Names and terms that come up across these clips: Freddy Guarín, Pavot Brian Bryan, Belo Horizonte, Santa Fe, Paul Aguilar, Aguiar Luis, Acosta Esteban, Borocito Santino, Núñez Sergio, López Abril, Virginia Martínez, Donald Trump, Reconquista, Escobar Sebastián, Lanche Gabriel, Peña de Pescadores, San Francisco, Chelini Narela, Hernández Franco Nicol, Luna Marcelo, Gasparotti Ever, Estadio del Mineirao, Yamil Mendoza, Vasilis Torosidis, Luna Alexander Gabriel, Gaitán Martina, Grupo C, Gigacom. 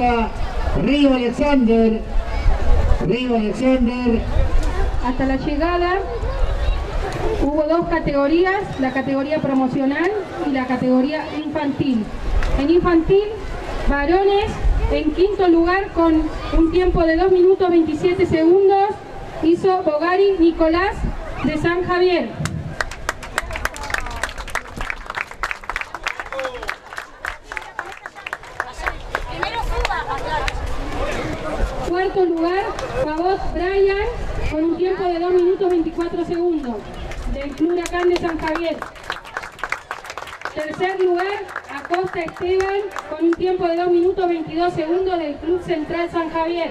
marca Río Alexander. Hasta la llegada hubo dos categorías, la categoría promocional y la categoría infantil. En infantil, varones en quinto lugar con un tiempo de 2 minutos 27 segundos hizo Bogari Nicolás de San Javier. Cuarto lugar, Pavot Brian con un tiempo de 2 minutos 24 segundos del Club Huracán de San Javier. Tercer lugar, Acosta Esteban con un tiempo de 2 minutos 22 segundos del Club Central San Javier.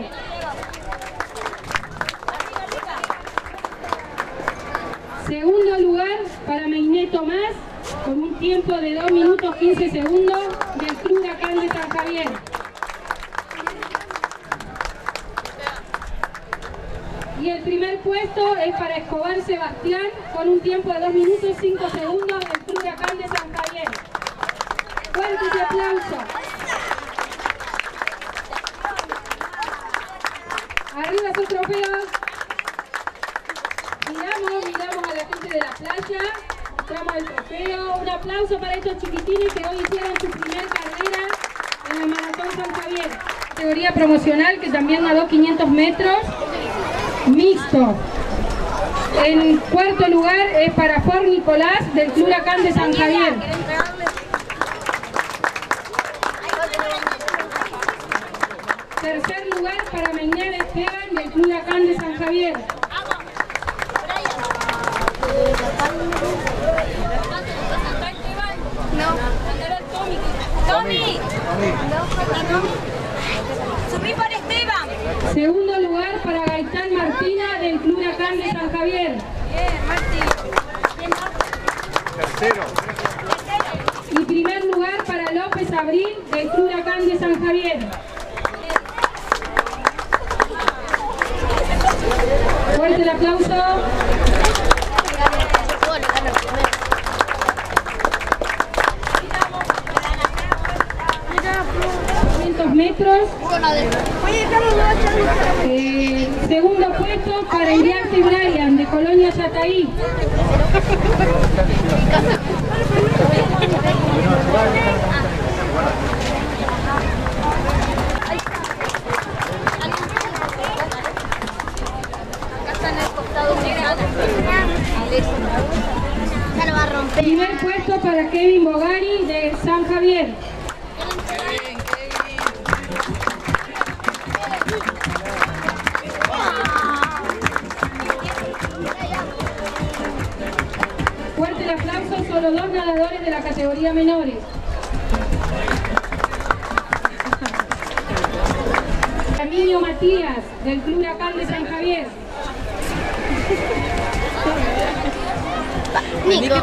Segundo lugar para Meiné Tomás con un tiempo de 2 minutos 15 segundos del Club Huracán de San Javier. Y el primer puesto es para Escobar Sebastián con un tiempo de 2 minutos 5 segundos del Club Huracán de San Javier. Fuerte ese aplauso. Arriba sus trofeos. Miramos a la gente de la playa, mostramos el trofeo. Un aplauso para estos chiquitines que hoy hicieron su primer carrera en la Maratón San Javier. Categoría promocional que también nadó 500 metros. Mixto. En cuarto lugar es para Jorge Nicolás del Club Huracán de San Javier. Tercer lugar para Mañales Esteban del Club Huracán de San Javier. Subí por Esteban. Segundo lugar para Gaitán Martina del Club Huracán de San Javier. Bien, Tercero. Y primer lugar para López Abril del Club Huracán de San Javier. Fuerte el aplauso. Metros. Segundo puesto para Iriarte Brian de Colonia Yataí. Primer puesto para Kevin Bogari de San Javier. Solo dos nadadores de la categoría menores. Emilio Matías, del Club Huracán de San Javier. Nico,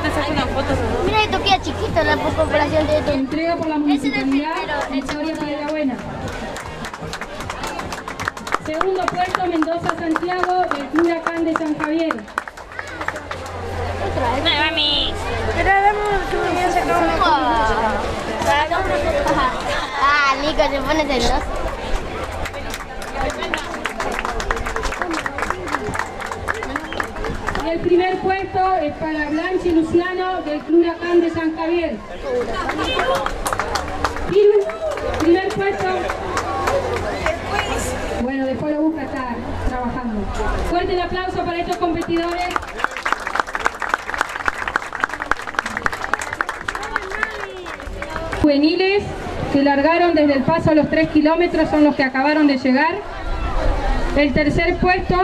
mira que toquea chiquito la comparación de... Entrega por la municipalidad, categoría Madera Buena. Segundo puerto, Mendoza Santiago, del Club Huracán de San Javier. Ah, Nico, te pones celoso. Y el primer puesto es para Blanche Luciano del Club Huracán de San Javier. Primer puesto. Bueno, después lo busca, está trabajando. Fuerte el aplauso para estos competidores. Juveniles que largaron desde el paso a los 3 kilómetros son los que acabaron de llegar. El tercer puesto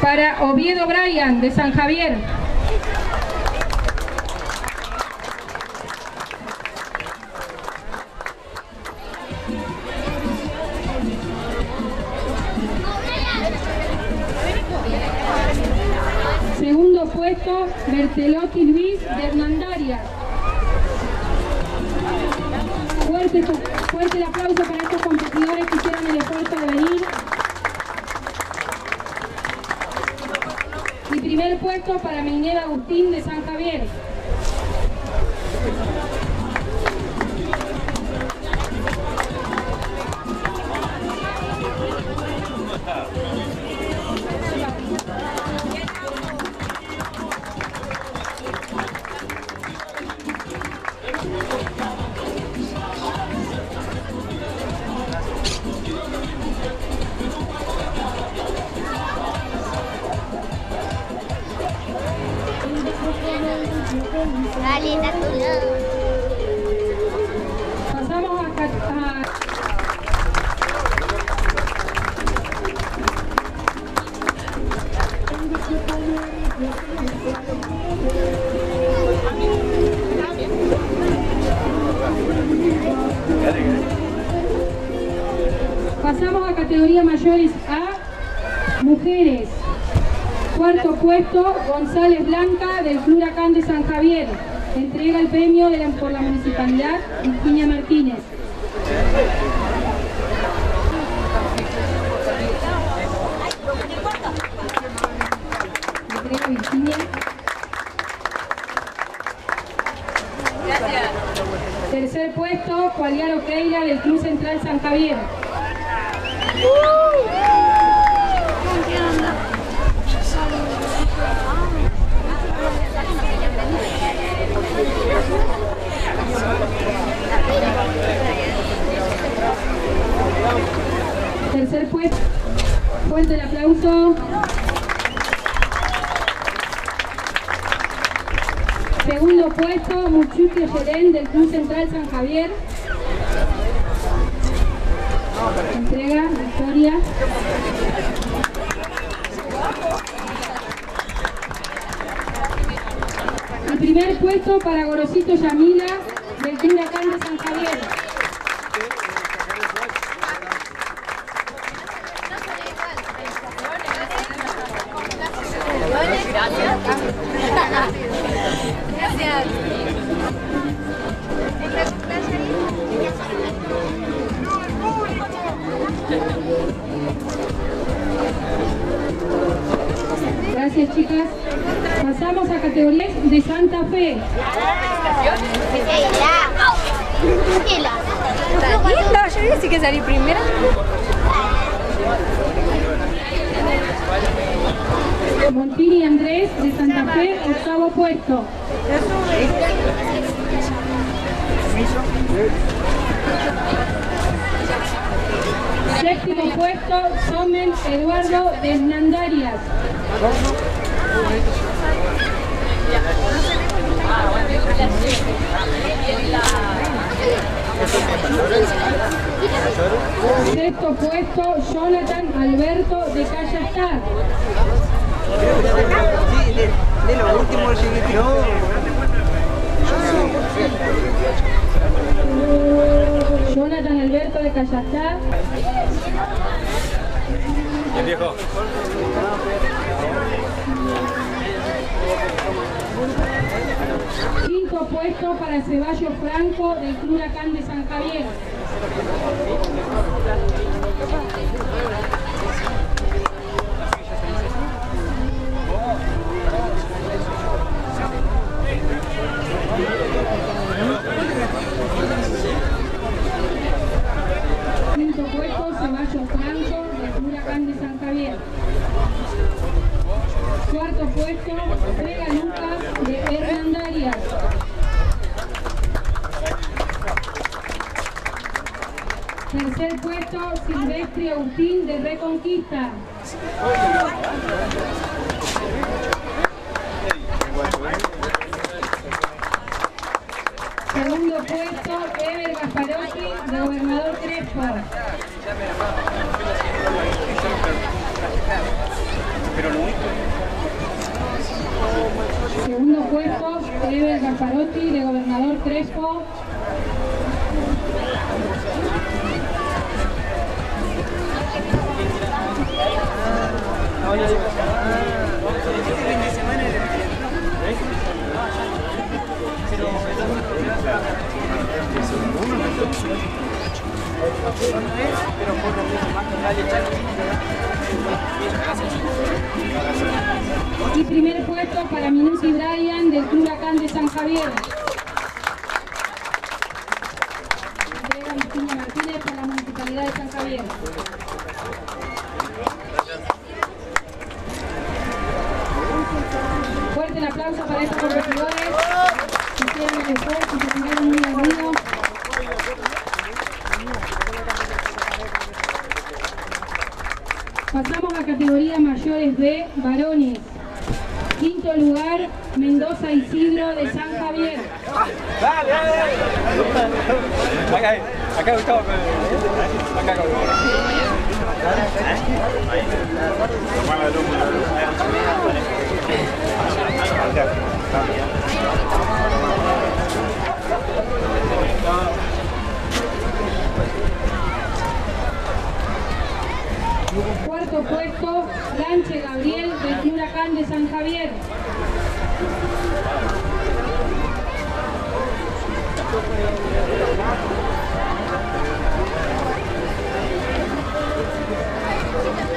para Oviedo Brian de San Javier. Segundo puesto, Bertelotti Luis de Hernandarias. Fuerte el aplauso para estos competidores que hicieron el esfuerzo de venir. Y primer puesto para Miguel Agustín de San Javier. Pasamos a categoría mayores A, mujeres. Cuarto puesto, González Blanca del Club Huracán de San Javier. Entrega el premio por la municipalidad Virginia Martínez. Entrega Virginia. Gracias. Tercer puesto, Aguiar Luis del Club Central San Javier. Tercer puesto, fuerte el aplauso. Segundo puesto, Muchuque Gerén del Club Central San Javier. Entrega, victoria. El primer puesto para Borocito Yamila del Club Huracán de San Javier. Gracias, chicas. Pasamos a categorías de Santa Fe. Yo dije que salí primera. Montini Andrés de Santa Fe, octavo puesto. Séptimo puesto, Somen Eduardo de Hernandarias. Sexto puesto, Jonathan Alberto de Callacar. Jonathan Alberto de Callacar. El viejo. Quinto puesto para Ceballos Franco del Club Huracán de San Javier. Quinto puesto, Ceballos Franco del Club Huracán de San Javier. Cuarto puesto, Vega Lucas de Hernandarias. Tercer puesto, Silvestre Agustín de Reconquista. Segundo puesto, Ever Gasparotti de Gobernador Crespo. Segundo puesto, Ever Gasparotti de Gobernador Crespo. Y primer puesto para Meiné Brian del Club Huracán de San Javier. Entrega Virginia Martínez para la Municipalidad de San Javier. Fuerte el aplauso para estos competidores. Hicieron el esfuerzo, se sintieron muy unidos. Pasamos a categoría mayores B, varones. Quinto lugar, Mendoza Isidro de San Javier. Dale, dale. Acá Gustavo. Acá Cuarto puesto, Lanche Gabriel del Club Huracán de San Javier.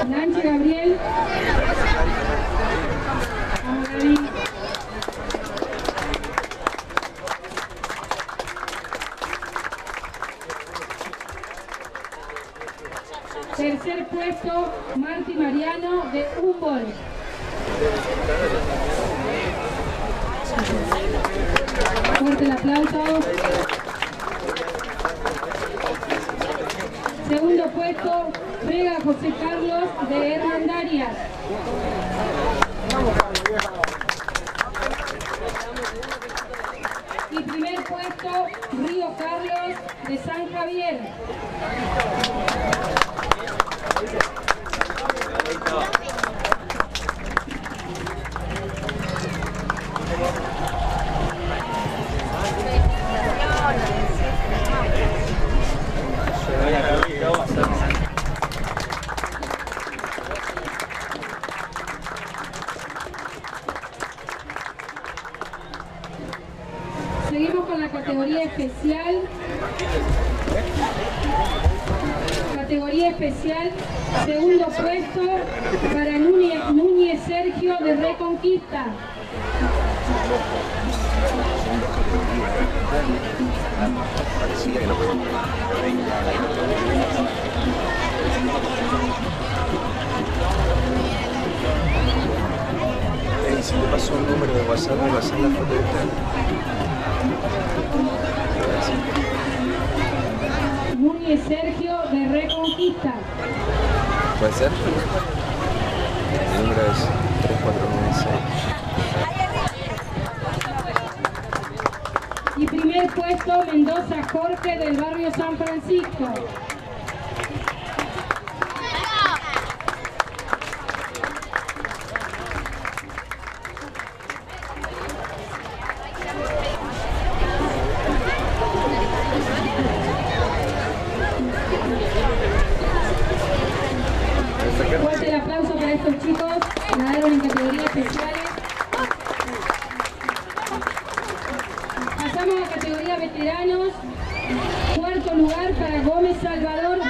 Lanche Gabriel. Tercer puesto, Marti Mariano de Humboldt. Fuerte el aplauso. Segundo puesto, Frega José Carlos de Hernandarias. Y primer puesto, Río Carlos de San Javier. Seguimos con la categoría especial. Categoría especial, segundo puesto para Núñez Sergio de Reconquista. Si te pasó un número de WhatsApp, me vas a la foto de tal. Núñez Sergio de Reconquista. ¿Puede ser? El número es 3496. Y primer puesto, Mendoza Jorge del barrio San Francisco.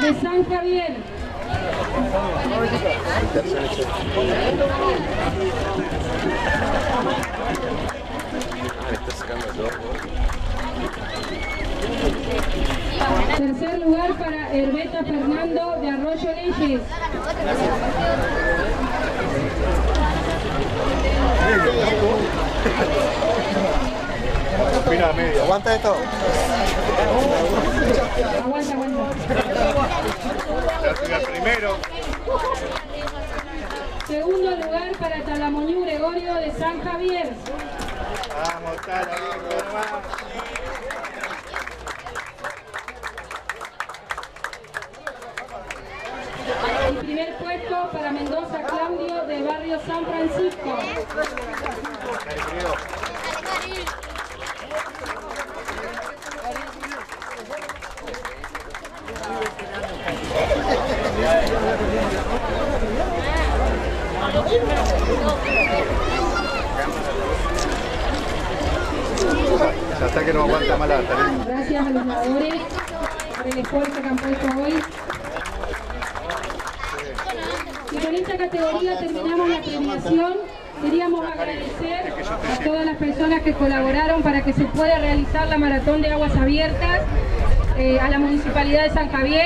De San Javier,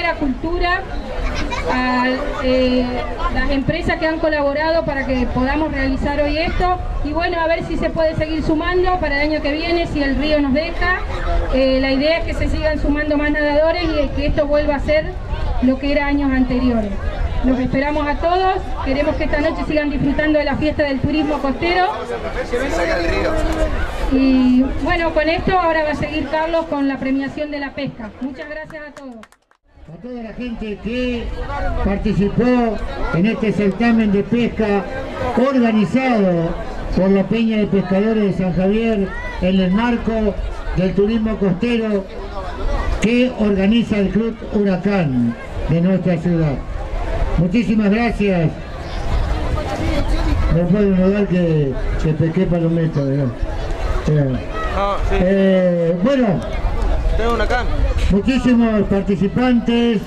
a Cultura, a las empresas que han colaborado para que podamos realizar hoy esto. Y bueno, a ver si se puede seguir sumando para el año que viene, si el río nos deja. La idea es que se sigan sumando más nadadores y que esto vuelva a ser lo que era años anteriores. Los esperamos a todos, queremos que esta noche sigan disfrutando de la fiesta del turismo costero. Y bueno, con esto ahora va a seguir Carlos con la premiación de la pesca. Muchas gracias a todos. A toda la gente que participó en este certamen de pesca organizado por la Peña de Pescadores de San Javier en el marco del turismo costero que organiza el Club Huracán de nuestra ciudad. Muchísimas gracias. Me puedo notar que pesqué palometa, ¿verdad? Bueno, muchísimos participantes,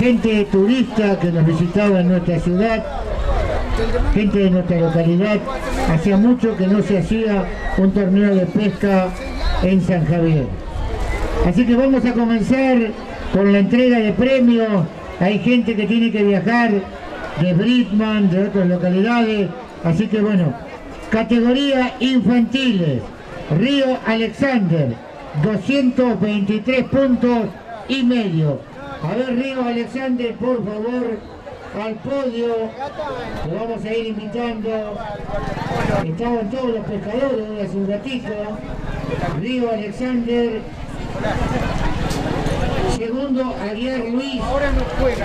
gente turista que nos visitaba en nuestra ciudad, gente de nuestra localidad. Hacía mucho que no se hacía un torneo de pesca en San Javier. Así que vamos a comenzar con la entrega de premios. Hay gente que tiene que viajar de Britman, de otras localidades, así que bueno, categoría infantiles, Río Alexander, 223 puntos y medio. A ver, Río Alexander, por favor, al podio. Lo vamos a ir invitando. Estaban todos los pescadores hace un ratito. Río Alexander. Segundo, Aguiar Luis,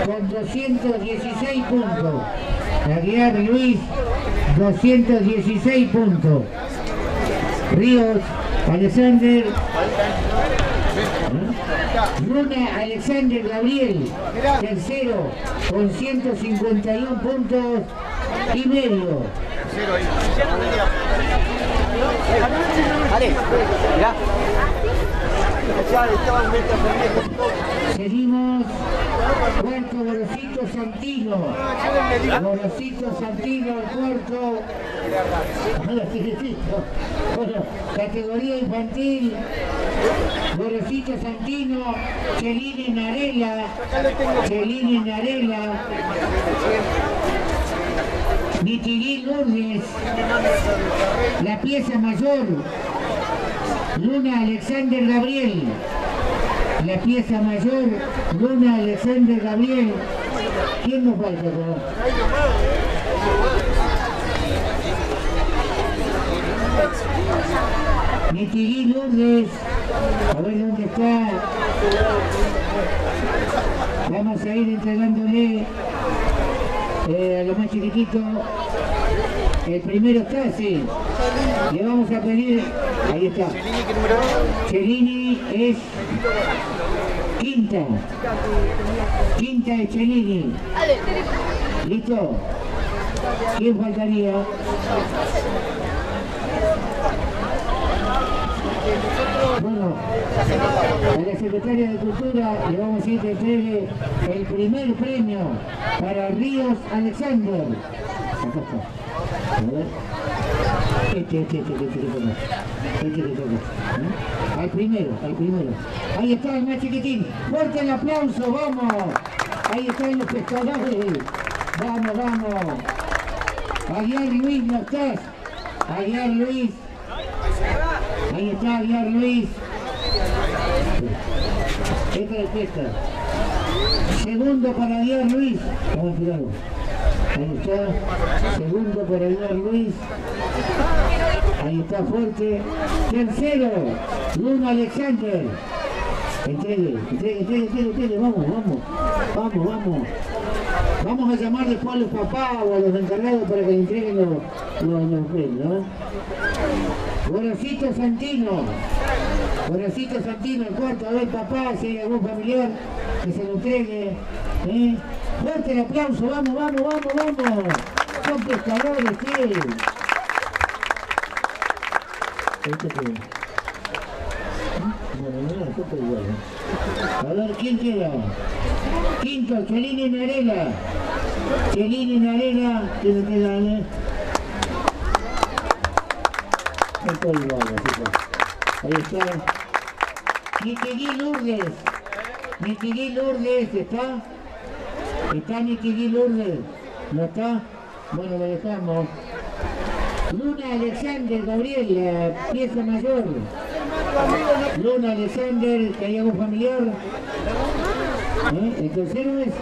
con 216 puntos. Aguiar Luis, 216 puntos. Ríos Alexander. Luna Alexander Gabriel, tercero, con 151 puntos y medio. Seguimos. Cuarto, Borocito Santino. Borocito Santino, el cuarto. Bueno, categoría infantil. Borocito Santino, Chelini Narela. Chelini Narela. Mitirín Lourdes. La pieza mayor. Luna Alexander Gabriel, la pieza mayor, Luna Alexander Gabriel. ¿Quién nos falta? Mitirí Lourdes, a ver dónde está. Vamos a ir entregándole a los más chiquititos. El primero está, sí. Le vamos a pedir. Ahí está. Chelini es quinta. Quinta de Chelini. ¿Listo? ¿Quién faltaría? Bueno, a la Secretaria de Cultura le vamos a ir a entregar el primer premio para Ríos Alexander. Acá está. A ver. Este. Al primero. Ahí está el más chiquitín. Fuerte el aplauso, vamos. Ahí están los pescadores. Vamos. Aguiar Luis, ¿no estás? Aguiar Luis. Ahí está Aguiar Luis. Esta es la fiesta. Segundo para Aguiar Luis. Vamos a tirarlo. Ahí está, segundo para Aguiar Luis. Ahí está fuerte. Tercero, Luna Alexander. Entregue, vamos. Vamos a llamar después a los papás o a los encargados para que le entreguen los premios, ¿no? Borocito Santino. Borocito Santino, el cuarto. A ver, papá, si hay algún familiar que se lo entregue, ¿eh? Fuerte el aplauso, vamos. Son pescadores, sí. A ver, ¿quién queda? Quinto, Chelini Narela. Chelini Narela, ¿qué le queda? Ahí está. Mitirín Lourdes. Mitirín Lourdes, está Mitirín Lourdes, no está, bueno, lo dejamos. Luna Alexander Gabriel, la pieza mayor. Luna Alexander, que hay algún familiar. ¿El tercero es?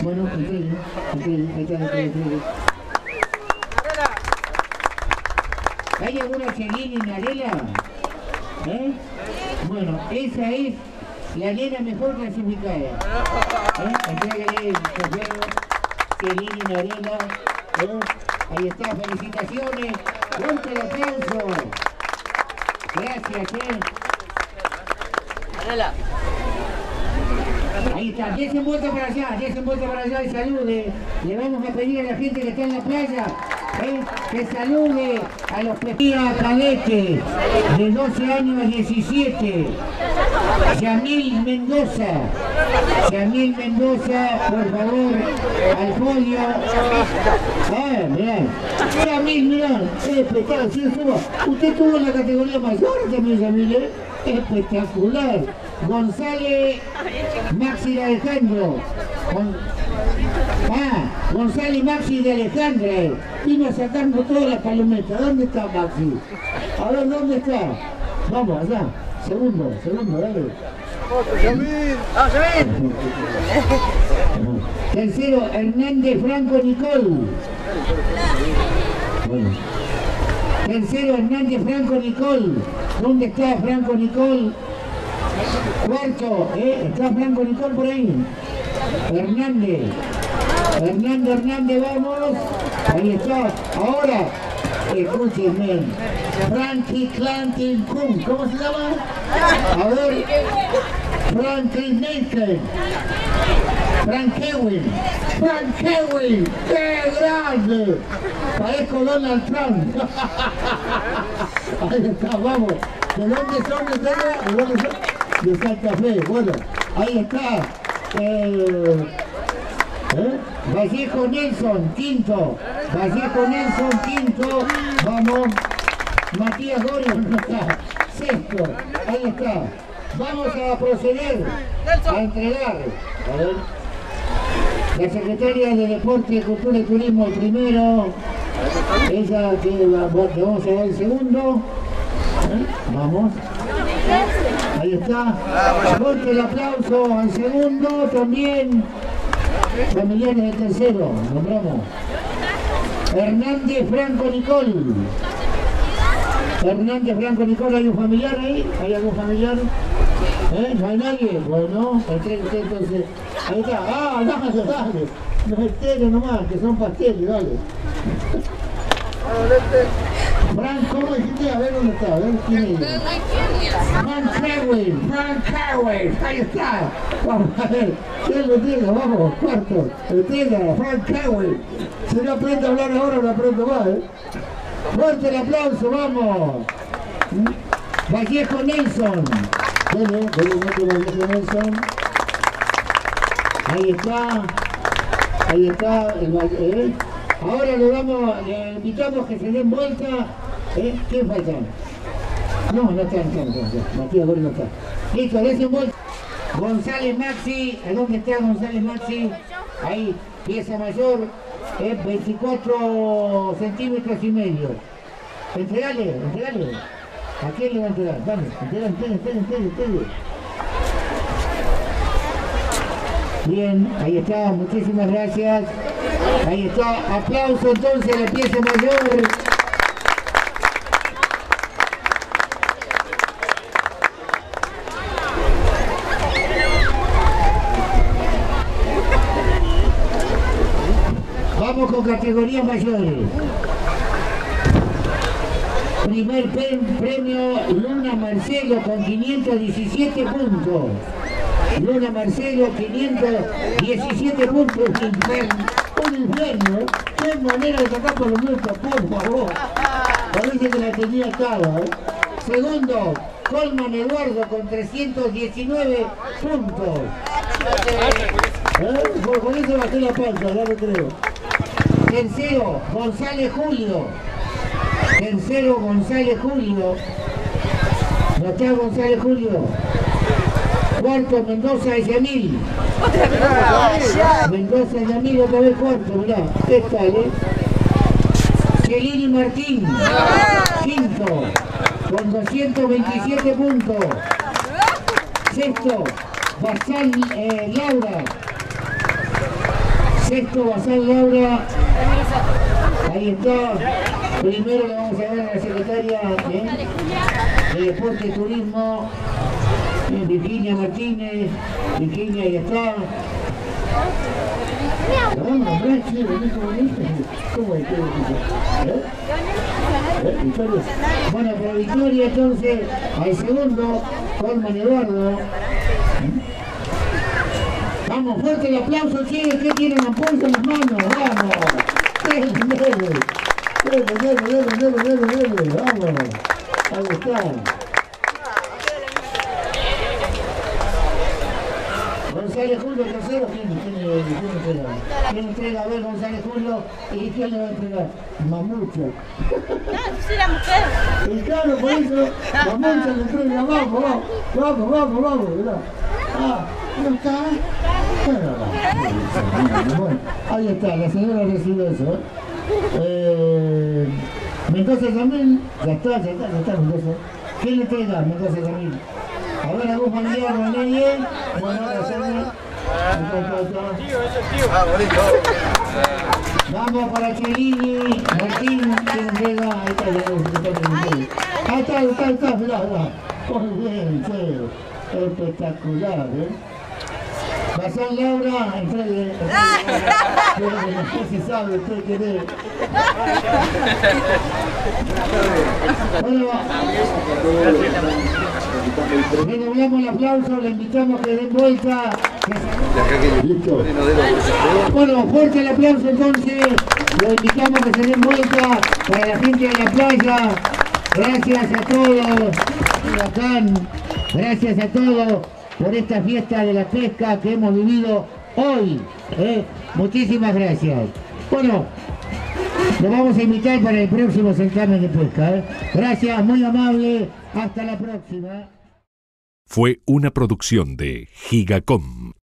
Bueno, está. ¿Hay alguna Chelini Narela? Bueno, esa es la nena mejor clasificada. Entrégale el trofeo Chelini Narela. Ahí está, felicitaciones, fuerte el aplauso. Gracias, Ahí está, 10 envueltas para allá, 10 envueltas para allá y salude. Le vamos a pedir a la gente que está en la playa que salude a los cadetes de 12 años a 17. Yamil Mendoza. Yamil Mendoza, por favor, al folio. Mirá. Yamil, mirá, espectacular. Usted tuvo la categoría mayor también, Yamil, espectacular. González Maxi de Alejandro. González Maxi de Alejandra. Vino sacando todas las palometas. ¿Dónde está Maxi? A ver, ¿dónde está? Vamos, allá. Segundo, dale. Tercero, Hernández Franco Nicol. Bueno. Tercero, Hernández Franco Nicol. ¿Dónde está Franco Nicol? Cuarto, ¿está Franco Nicol por ahí? Hernández, vamos. Ahí está. Ahora, escúchenme. Franklin Clantin Kuhn, ¿cómo se llama? A ver. Franklin Nathan. Frank Ewing, qué grande. Parezco Donald Trump. Ahí está, vamos. ¿De dónde son ustedes? De Santa Fe. Bueno, ahí está. Vallejo Nelson, quinto. Vamos. Matías Gómez, no está. Sexto, ahí está. Vamos a proceder a entregar. A ver. La secretaria de Deporte, Cultura y Turismo, el primero. Ella que vamos a ver el segundo. Vamos. Ahí está. Fuerte el aplauso al segundo también. Familiares del tercero, nombramos. Hernández Franco Nicol, ¿hay un familiar ahí? ¿Hay algún familiar? ¿No hay nadie? Bueno, entonces. Ahí está. Dale. Los esteros nomás, que son pasteles, dale. Franco, ¿cómo dijiste? A ver dónde está, a ver quién es. Frank Ewing, ahí está. Vamos a ver, ¿quién lo tiene? Vamos, cuarto, entrega, Frank Ewing. Si no aprende a hablar ahora, no aprendo más, Fuerte el aplauso, vamos. Vallejo Nelson. Vallejo Nelson. Ahí está, el Vallejo. Ahora le invitamos que se den vuelta. ¿Quién falta? No está. Matías Gómez no está. Listo, le hacen vuelta. González Maxi, ¿a dónde está González Maxi? Ahí, pieza mayor, 24 centímetros y medio. Entregale. ¿A quién le va a entregar? Vamos, entregale. Bien, ahí está, muchísimas gracias. Ahí está, aplauso entonces a la pieza mayor. Vamos con categorías mayores. Primer premio, Luna Marcelo con 517 puntos. Luna Marcelo, 517 puntos. Un infierno. Qué manera de sacar por los muertos, por favor. Parece que la tenía acá. Segundo, Colman Eduardo con 319 puntos. Con eso bajé la panza, ya lo creo. Tercero, González Julio. ¿No está González Julio? Alberto, Mendoza y Yamil. Mendoza y Yamil, otra vez cuarto, mirá. ¿Qué tal, Chelini Martín, quinto, con 227 puntos. Sexto, Basal Laura. Sexto, Basal Laura. Ahí está. Primero le vamos a dar a la secretaria de Deporte y Turismo, Virginia Martínez. Virginia, ahí está. Bueno, pero Victoria entonces al segundo con Eduardo. Vamos, fuerte el aplauso, chicos, que tienen la pulsa en las manos, vamos. Vamos, ahí está. González Julio, tercero, ¿quién entrega? A ver, González Julio, ¿y quién le va a entregar? Mamucho. No, si era mujer. Y claro, por eso, Mamucho le entrega, vamos, ¿verdad? Ah, ¿no está? Bueno, ahí está, la señora recibió eso, ¿eh? Mendoza Yamil, ya está, Mendoza. ¿Quién le entrega, Mendoza Yamil? Ahora algún familiar, no nadie. Vamos para Chelini, Martín, que entrega. Ahí está, mirá. Muy bien, chévere. Espectacular, ¿eh? Basal Laura, entregue. Pero no se sabe usted quién es. Bueno, le doblamos el aplauso, le invitamos a que den vuelta. ¿Listo? Bueno, fuerte el aplauso entonces. Lo invitamos a que se den vuelta para la gente de la playa. Gracias a todos, Huracán. Gracias a todos por esta fiesta de la pesca que hemos vivido hoy. Muchísimas gracias. Bueno, lo vamos a invitar para el próximo certamen de pesca. Gracias, muy amable. Hasta la próxima. Fue una producción de Gigacom.